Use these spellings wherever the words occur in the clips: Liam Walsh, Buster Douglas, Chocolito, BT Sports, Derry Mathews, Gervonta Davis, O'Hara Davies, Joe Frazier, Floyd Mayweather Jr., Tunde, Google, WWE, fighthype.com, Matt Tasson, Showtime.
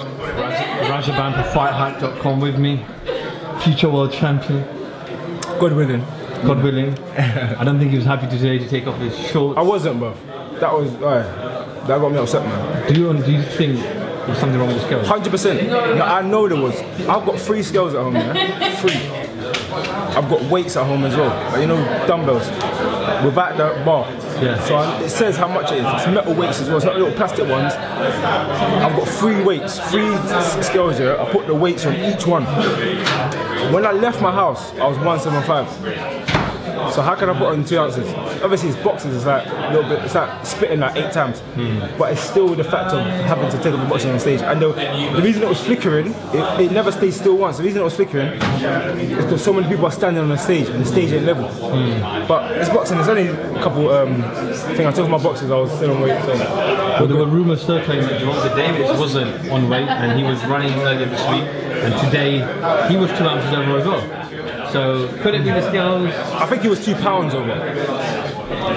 Rajaban from fighthype.com with me, future world champion. God willing. God willing. I don't think he was happy today to take off his shorts. I wasn't, bro. That was, that got me upset, man. Do you think there was something wrong with the scales? 100%. No, I know there was. I've got 3 scales at home, man. 3. I've got weights at home as well, like, you know, dumbbells, without the bar. Yeah. So it says how much it is. It's metal weights as well, it's not little plastic ones. I've got 3 weights, 3 scales here. I put the weights on each one. When I left my house, I was 175. So how can I put on 2 ounces? Obviously it's boxing, it's like a little bit, it's like spitting like 8 times. But it's still the fact of having to take up the boxing on stage. And the reason it was flickering, it never stayed still once. The reason it was flickering is because so many people are standing on the stage and the stage ain't level. But it's boxing, there's only a couple, I think I took my boxes, I was still on weight. So. Well, there were rumours circulating that Gervonta Davis wasn't on weight and he was running earlier this week. And today he was 2 ounces over as well. So, could it be the scales? I think he was 2 pounds over.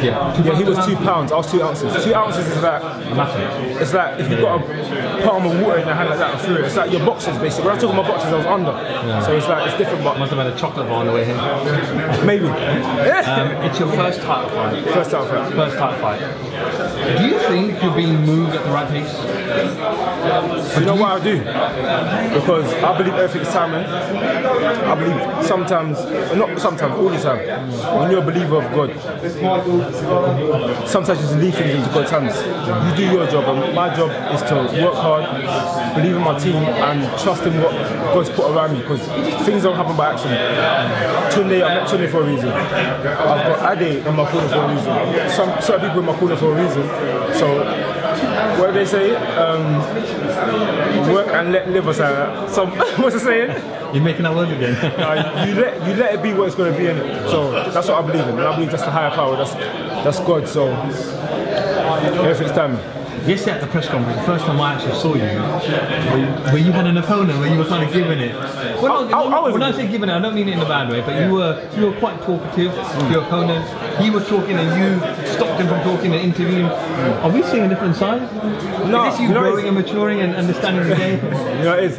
Yeah. Yeah, he was 2 pounds. I was 2 ounces. 2 ounces is like... Nothing. It's like if you've got a palm of water in your hand like that and threw it. It's like your boxes, basically. When I took my boxes, I was under. Yeah. So it's like, it's different, but... Must have had a chocolate bar on the way here. Maybe. It's your first title fight. First title fight. First title fight. Do you think you're being moved at the right pace? You know what I do? Because I believe everything's timing. I believe sometimes... Not sometimes, all the time. When you're a believer of God, sometimes you just leave things into God's hands. You do your job, and my job is to work hard, believe in my team, and trust in what God's put around me, because things don't happen by accident. Tunde, I met Tunde for a reason. I've got Ade in my corner for a reason. Some people in my corner for a reason. So. What do they say? Work and let live or something like that. So, what's the saying? You're making that word again. you let it be what it's going to be, innit? So that's what I believe in. And I believe that's the higher power. That's God. So everything's time. Yesterday at the press conference, the first time I actually saw you, where you had an opponent, where you were kind of giving it. When I say giving it, I don't mean it in a bad way, but you were quite talkative to your opponent. He was talking and you stopped him from talking and interviewing. Are we seeing a different side? No. Is this you growing and maturing and understanding the game? You know, it is.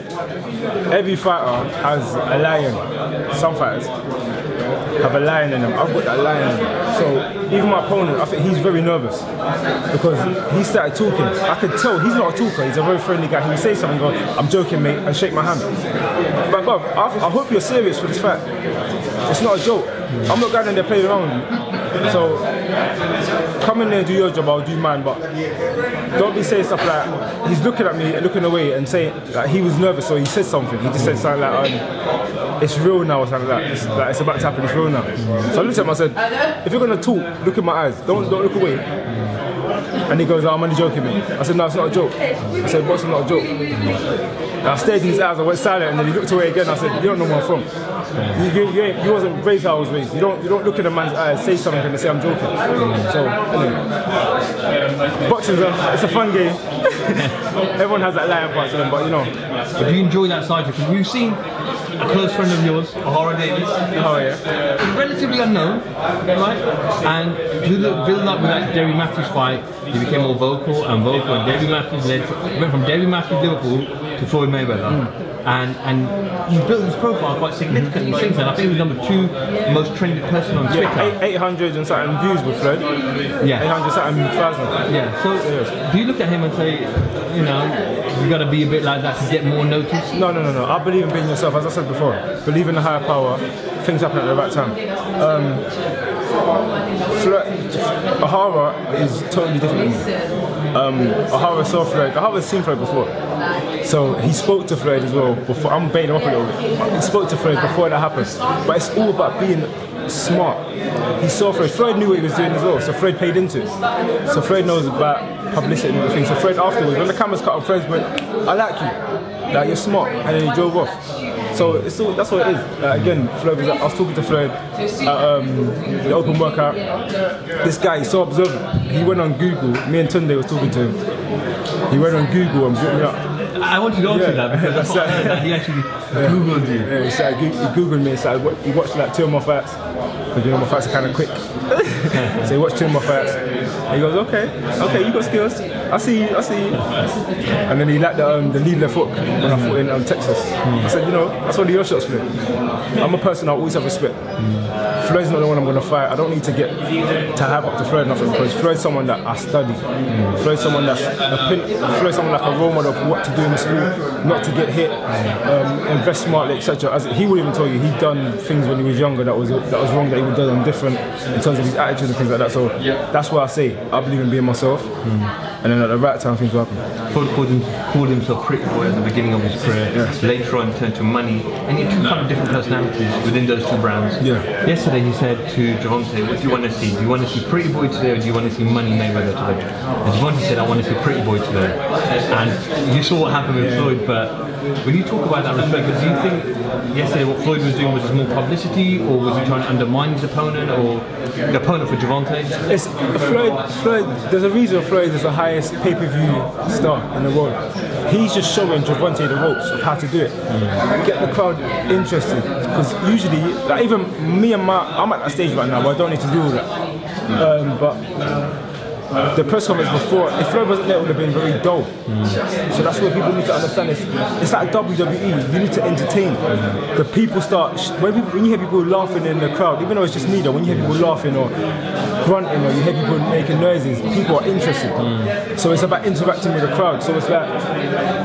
Every fighter has a lion. Some fighters have a lion in them. I've got that lion in them. So even my opponent, I think he's very nervous because he started talking. I could tell he's not a talker, he's a very friendly guy. He would say something, go, "I'm joking, mate," and shake my hand. But bro, I hope you're serious for this fight. It's not a joke. I'm not going in there playing around with you. So come in there and do your job, I'll do mine, but don't be saying stuff like, he's looking at me and looking away and saying like he was nervous, so he said something. He just said something like, "It's real now," or something like that. It's about to happen, it's real now. So I looked at him and said, if you're going to talk, look in my eyes, don't look away. And he goes, "Oh, I'm only joking, mate." I said, "No, it's not a joke." I said, "Boxing's not a joke." And I stared in his eyes, I went silent, and then he looked away again. I said, "You don't know where I'm from. You wasn't raised how I was raised. You don't look in a man's eyes, say something, and they say I'm joking." So, anyway. Boxing's it's a fun game. Everyone has that lion part to them, but you know. But do you enjoy that side? Because we've seen a close friend of yours, O'Hara Davies. Oh yeah. Relatively unknown, right? And to the build up with that Derry Mathews fight, he became more vocal and vocal. And Derry Mathews went from Derry Mathews Liverpool to Floyd Mayweather. And you built his profile quite significantly since then. I think he was number 2 most trended person on Twitter. 800 and something views with Floyd. Yeah. 800 something thousand. Yeah. So do you look at him and say, you know, you got to be a bit like that to get more noticed? No. I believe in being yourself, as I said before. Believe in the higher power. Things happen at the right time. O'Hara is totally different. O'Hara saw Floyd. O'Hara's seen Floyd before, so he spoke to Floyd as well. Before I'm baiting him up a little bit. He spoke to Floyd before that happened. But it's all about being smart. He saw Floyd. Floyd knew what he was doing as well, so Floyd paid into it. So Floyd knows about publicity and everything. So Floyd afterwards, when the cameras cut off, Floyd went, "I like you. Like, you're smart," and then he drove off. So it's all, that's what it is. Again, Floyd was, I was talking to Floyd at the open workout. This guy is so observant. He went on Google. Me and Tunde was talking to him. He went on Google and brought me up. I want you to answer that because that's what I heard, that he actually Googled you. Yeah, he Googled me and said, he watched like 2 of my fights. Because you know my fights are kind of quick. So he watched 2 of my fights. And he goes, "Okay, you got skills. I see. And then he liked the lead left hook when I fought in Texas. I said, you know, that's only your shots, Floyd. I'm a person, I always have respect. Floyd's not the one I'm going to fight. I don't need to get to hype up to Floyd nothing, because Floyd's someone that I study. Floyd's someone that's a pin, Floyd's someone like a role model of what to do in the sport, not to get hit, invest smartly, etc. As he would even tell you, he'd done things when he was younger that was wrong, that he would have done different in terms of his attitude and things like that. So that's why I say I believe in being myself, and then at the right time things will happen. Floyd called himself Prick Boy at the beginning of his career. Later on turned to Money, and he took up different personalities within those two brands. Yesterday he said to Gervonta, what do you want to see? Do you want to see Pretty Boy today, or do you want to see Money Mayweather today? And Gervonta said, I want to see Pretty Boy today. And you saw what happened with Floyd, but when you talk about that respect, do you think yesterday what Floyd was doing was just more publicity, or was he trying to undermine his opponent, or the opponent for Gervonta? Floyd, there's a reason Floyd is the highest pay-per-view star in the world. He's just showing Gervonta the ropes of how to do it. Get the crowd interested, because usually, like even me and I'm at that stage right now where I don't need to do all that. But the press conference before, if Floyd wasn't there, it would have been very dull. So that's what people need to understand. It's like WWE, you need to entertain. The people start, when you hear people laughing in the crowd, even though it's just me though, when you hear people laughing or grunting or you hear people making noises, people are interested. So it's about interacting with the crowd. So it's like,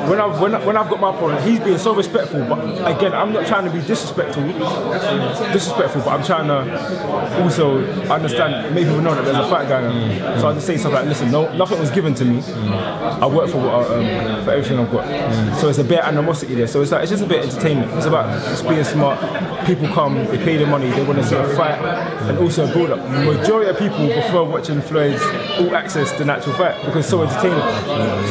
when I've got my opponent, he's being so respectful, but again, I'm not trying to be disrespectful, but I'm trying to also understand, make people know that there's a fight going on. So I just say something like, listen, no, nothing was given to me. I work for for everything I've got. So it's a bit of animosity there. So it's like, it's just a bit of entertainment. It's about just being smart. People come, they pay their money, they want to see a fight and also a build up. Majority of people prefer watching Floyd's All Access than actual fight because it's so entertaining.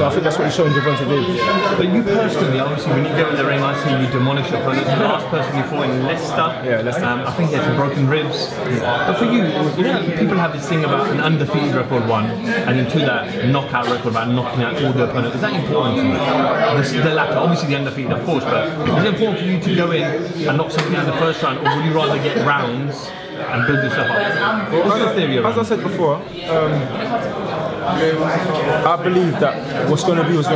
So I think that's what he's showing Gervonta Davis. But you personally, obviously, when you go in the ring, I see you demolish your opponent. The last person you fought in Leicester. Leicester. I think he had some broken ribs. But for you, people have this thing about an undefeated record one, and then to that knockout record about knocking out all the opponents. Is that important to you? The latter, obviously the undefeated, of course, but is it important for you to go in and knock something out in the first round, or would you rather get rounds and build yourself up? What's your theory around? As I said before, I believe that what's going to be is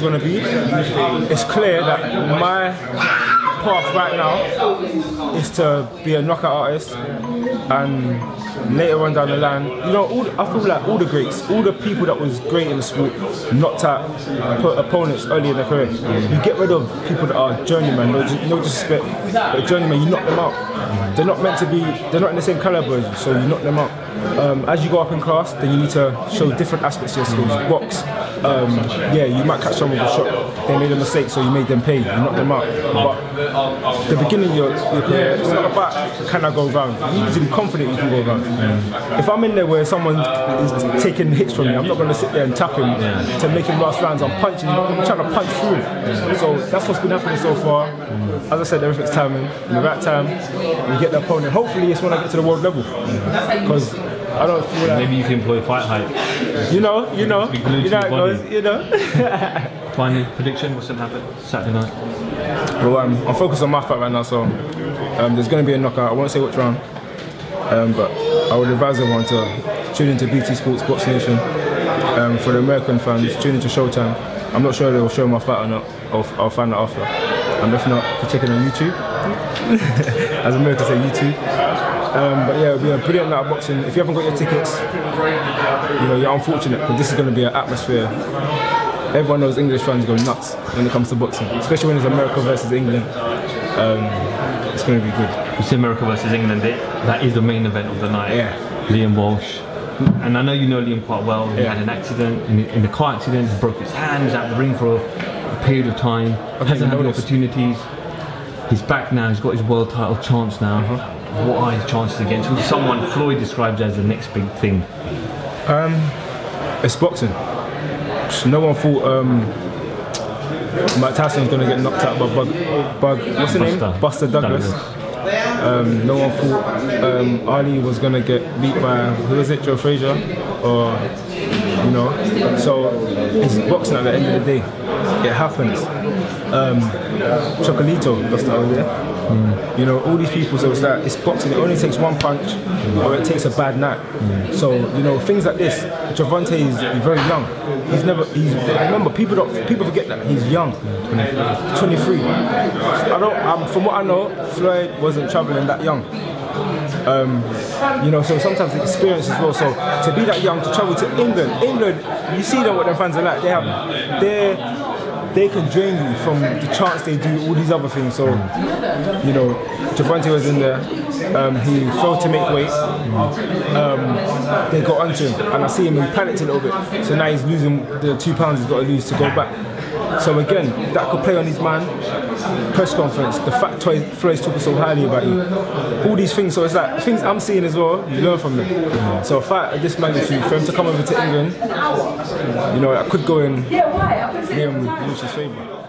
going to be. It's clear that my path right now is to be a knockout artist, and later on down the line, you know, I feel like all the greats, all the people that was great in the sport, knocked out opponents early in their career. You get rid of people that are journeymen, no disrespect, but journeymen, you knock them out. They're not meant to be, they're not in the same caliber as you, so you knock them out. As you go up in class, then you need to show different aspects of your skills. Box, you might catch someone with a shot, they made a mistake, so you made them pay, you knocked them out. But the beginning of your career, it's not about can I go round. You need to be confident you can go round. If I'm in there where someone is taking hits from me, I'm not going to sit there and tap him to make him last rounds. I'm trying to punch through him. So that's what's been happening so far. As I said, everything's timing. In the right time, we get the opponent. Hopefully it's when I get to the world level. Because I don't feel like... Maybe you can employ fight hype. You know how it goes, you know. Final prediction, what's going to happen Saturday night? Well, I'm focused on my fight right now, so there's going to be a knockout. I won't say which round, but I would advise everyone to tune into BT Sports, Box Nation. For the American fans, tune into Showtime. I'm not sure they'll show my fight or not. I'll find out after. And if not, you check it on YouTube. As Americans say, YouTube. But yeah, it'll be a brilliant night of boxing. If you haven't got your tickets, you know, you're unfortunate, because this is going to be an atmosphere. Everyone knows English fans go nuts when it comes to boxing, especially when it's America versus England. It's going to be good. You see America versus England, that is the main event of the night. Liam Walsh. And I know you know Liam quite well. He had an accident, in the car accident, he broke his hand, was out of the ring for a period of time. Hasn't had any opportunities. He's back now, he's got his world title chance now. What are his chances against someone Floyd describes as the next big thing? It's boxing. No one thought Matt Tasson was going to get knocked out by Buster Douglas. No one thought Ali was going to get beat by, who is it, Joe Frazier? Or, you know, so it's boxing at the end of the day. It happens. Chocolito, that's the idea. Mm. You know, all these people say that it's boxing, it only takes one punch or it takes a bad night. So, you know, things like this, Gervonta is very young. He's never, I remember, people forget that he's young. 23. From what I know, Floyd wasn't traveling that young. You know, so sometimes the experience as well. So to be that young, to travel to England, you see them what their fans are like. They can drain you from the chance they do all these other things. So you know, Gervonta was in there. He failed to make weight. They got onto him, and I see him. He panicked a little bit. So now he's losing the 2 pounds he's got to lose to go back. So again, that could play on his man. Press conference, the fact Floyd's talking so highly about you, all these things. So it's like things I'm seeing as well. You learn from them. So a fight at this magnitude, for him to come over to England, you know, I could go in Liam Walsh's favourite.